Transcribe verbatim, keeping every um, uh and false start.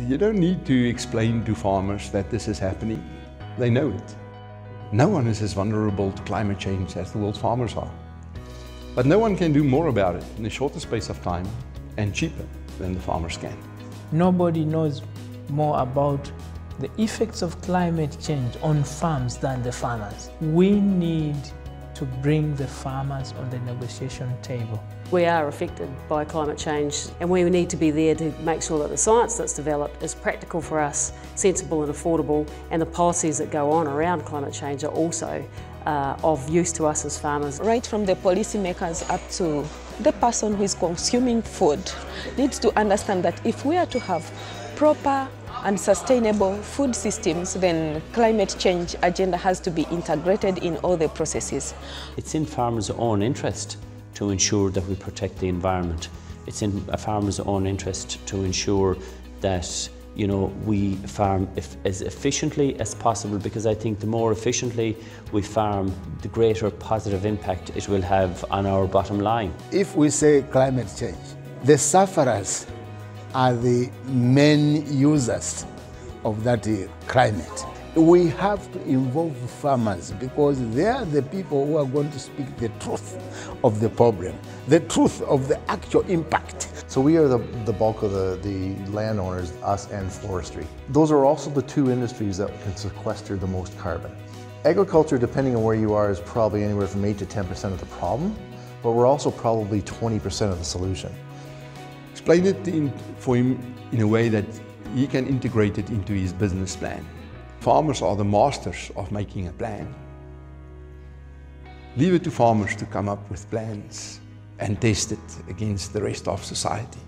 You don't need to explain to farmers that this is happening. They know it. No one is as vulnerable to climate change as the world's farmers are. But no one can do more about it in a shorter space of time and cheaper than the farmers can. Nobody knows more about the effects of climate change on farms than the farmers. We need to bring the farmers on the negotiation table. We are affected by climate change and we need to be there to make sure that the science that's developed is practical for us, sensible and affordable, and the policies that go on around climate change are also uh, of use to us as farmers. Right from the policymakers up to the person who is consuming food needs to understand that if we are to have proper and sustainable food systems, then climate change agenda has to be integrated in all the processes. It's in farmers' own interest to ensure that we protect the environment. It's in a farmer's own interest to ensure that, you know, we farm if, as efficiently as possible, because I think the more efficiently we farm, the greater positive impact it will have on our bottom line. If we say climate change, the sufferers are the main users of that climate. We have to involve farmers because they are the people who are going to speak the truth of the problem, the truth of the actual impact. So we are the, the bulk of the, the landowners, us and forestry. Those are also the two industries that can sequester the most carbon. Agriculture, depending on where you are, is probably anywhere from eight to ten percent of the problem, but we're also probably twenty percent of the solution. Explain it in, for him in a way that he can integrate it into his business plan. Farmers are the masters of making a plan. Leave it to farmers to come up with plans and test it against the rest of society.